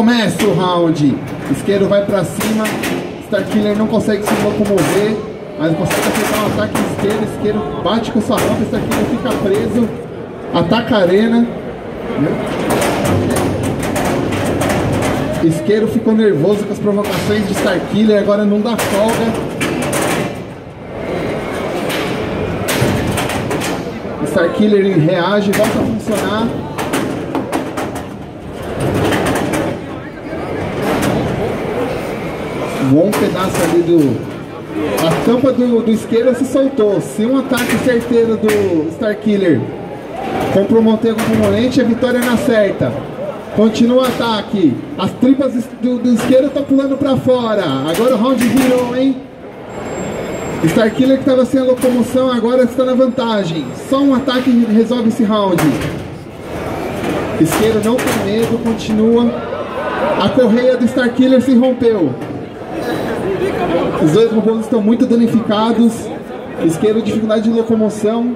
Começa o round. Isqueiro vai pra cima. Starkiller não consegue se locomover, mas consegue acertar um ataque de Isqueiro. Isqueiro bate com sua rampa. Starkiller fica preso. Ataca a arena. Isqueiro ficou nervoso com as provocações de Starkiller. Agora não dá folga. Starkiller reage, volta a funcionar. Um bom pedaço ali do... A tampa do Isqueiro se soltou. Se um ataque certeiro do Starkiller compra o Montego com o Morente, a vitória na certa. Continua o ataque. As tripas do Isqueiro estão pulando para fora. Agora o round virou, hein? Starkiller, que estava sem a locomoção, agora está na vantagem. Só um ataque resolve esse round. Isqueiro não tem medo, continua. A correia do Starkiller se rompeu. Os dois robôs estão muito danificados. Isqueiro, dificuldade de locomoção.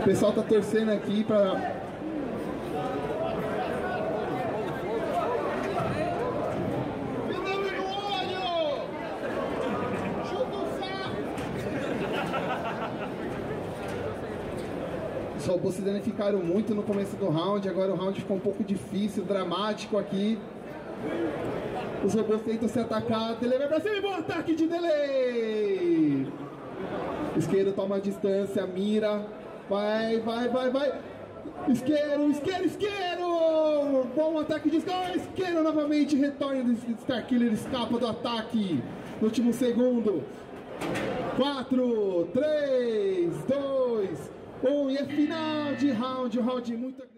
O pessoal está torcendo aqui para... Os robôs se danificaram muito no começo do round, agora o round ficou um pouco difícil, dramático aqui. Os robôs tentam se atacar, delay vai pra cima e bom ataque de delay! Isqueiro toma a distância, mira, vai! Isqueiro! Bom ataque de Isqueiro! Isqueiro novamente, retorna do Starkiller, escapa do ataque no último segundo. 4, 3, 2... e é final de round muito...